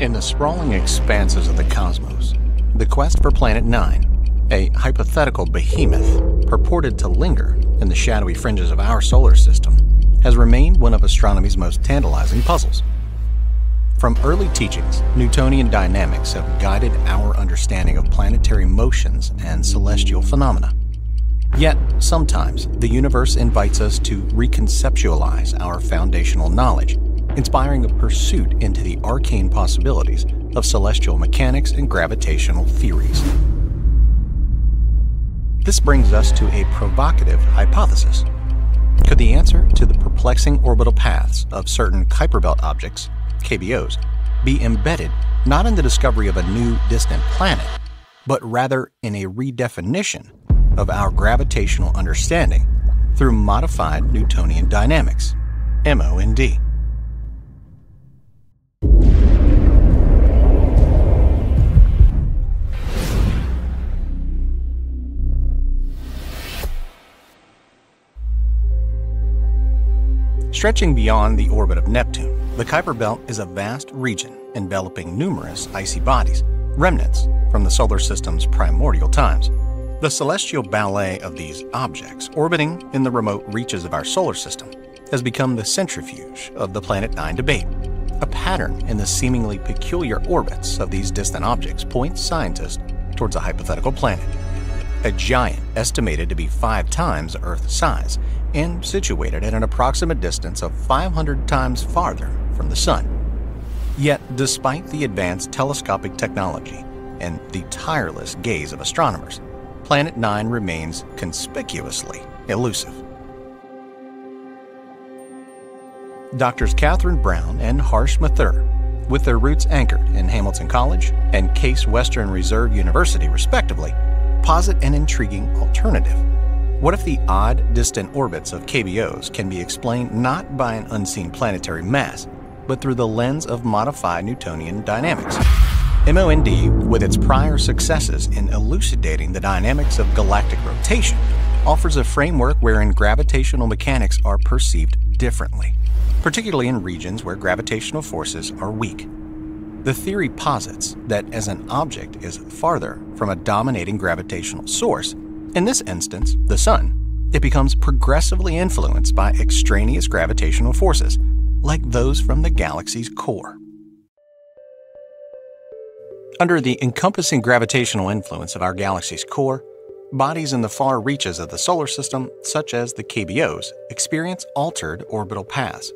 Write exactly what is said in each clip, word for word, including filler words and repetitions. In the sprawling expanses of the cosmos, the quest for Planet nine, a hypothetical behemoth purported to linger in the shadowy fringes of our solar system, has remained one of astronomy's most tantalizing puzzles. From early teachings, Newtonian dynamics have guided our understanding of planetary motions and celestial phenomena. Yet, sometimes, the universe invites us to reconceptualize our foundational knowledge, inspiring a pursuit into the arcane possibilities of celestial mechanics and gravitational theories. This brings us to a provocative hypothesis. Could the answer to the perplexing orbital paths of certain Kuiper Belt objects, K B Os, be embedded not in the discovery of a new distant planet, but rather in a redefinition of our gravitational understanding through modified Newtonian dynamics, M O N D? Stretching beyond the orbit of Neptune, the Kuiper Belt is a vast region enveloping numerous icy bodies, remnants from the solar system's primordial times. The celestial ballet of these objects orbiting in the remote reaches of our solar system has become the centrifuge of the Planet nine debate. A pattern in the seemingly peculiar orbits of these distant objects points scientists towards a hypothetical planet, a giant estimated to be five times Earth's size and situated at an approximate distance of five hundred times farther from the Sun. Yet, despite the advanced telescopic technology and the tireless gaze of astronomers, Planet nine remains conspicuously elusive. Doctors Catherine Brown and Harsh Mathur, with their roots anchored in Hamilton College and Case Western Reserve University, respectively, posit an intriguing alternative. What if the odd, distant orbits of K B Os can be explained not by an unseen planetary mass, but through the lens of modified Newtonian dynamics? M O N D, with its prior successes in elucidating the dynamics of galactic rotation, offers a framework wherein gravitational mechanics are perceived differently, particularly in regions where gravitational forces are weak. The theory posits that as an object is farther from a dominating gravitational source, in this instance, the Sun, it becomes progressively influenced by extraneous gravitational forces, like those from the galaxy's core. Under the encompassing gravitational influence of our galaxy's core, bodies in the far reaches of the solar system, such as the K B Os, experience altered orbital paths.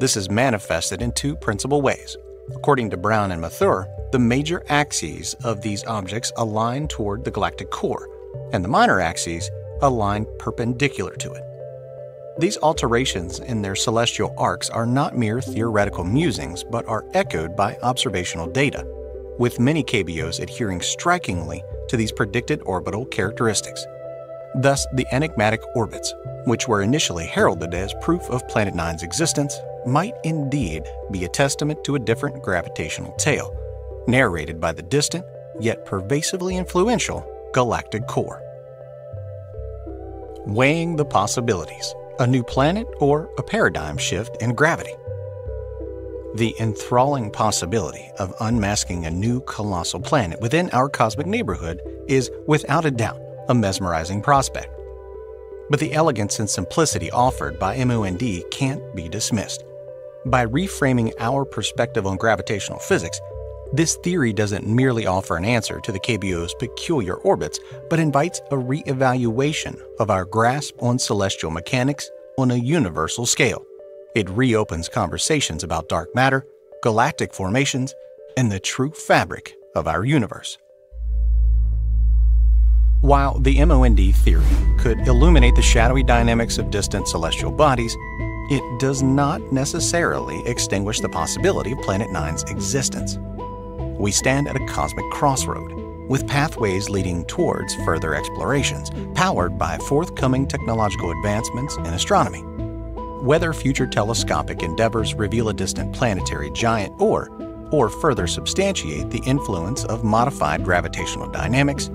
This is manifested in two principal ways. According to Brown and Mathur, the major axes of these objects align toward the galactic core, and the minor axes align perpendicular to it. These alterations in their celestial arcs are not mere theoretical musings, but are echoed by observational data, with many K B Os adhering strikingly to these predicted orbital characteristics. Thus, the enigmatic orbits, which were initially heralded as proof of Planet nine's existence, might indeed be a testament to a different gravitational tale, narrated by the distant, yet pervasively influential, galactic core. Weighing the possibilities, a new planet or a paradigm shift in gravity. The enthralling possibility of unmasking a new colossal planet within our cosmic neighborhood is, without a doubt, a mesmerizing prospect. But the elegance and simplicity offered by M O N D can't be dismissed. By reframing our perspective on gravitational physics, this theory doesn't merely offer an answer to the K B O's peculiar orbits, but invites a re-evaluation of our grasp on celestial mechanics on a universal scale. It reopens conversations about dark matter, galactic formations, and the true fabric of our universe. While the M O N D theory could illuminate the shadowy dynamics of distant celestial bodies, it does not necessarily extinguish the possibility of Planet nine's existence. We stand at a cosmic crossroad, with pathways leading towards further explorations, powered by forthcoming technological advancements in astronomy. Whether future telescopic endeavors reveal a distant planetary giant or, or further substantiate the influence of modified gravitational dynamics,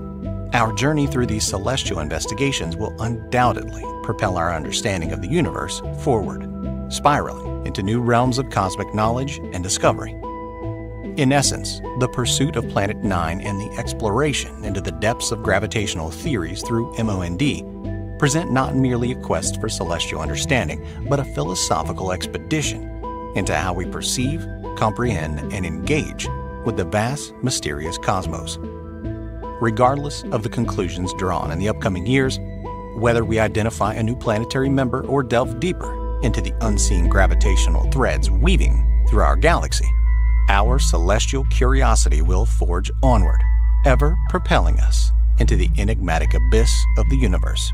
our journey through these celestial investigations will undoubtedly propel our understanding of the universe forward, spiraling into new realms of cosmic knowledge and discovery. In essence, the pursuit of Planet nine and the exploration into the depths of gravitational theories through M O N D present not merely a quest for celestial understanding, but a philosophical expedition into how we perceive, comprehend, and engage with the vast, mysterious cosmos. Regardless of the conclusions drawn in the upcoming years, whether we identify a new planetary member or delve deeper into the unseen gravitational threads weaving through our galaxy, our celestial curiosity will forge onward, ever propelling us into the enigmatic abyss of the universe.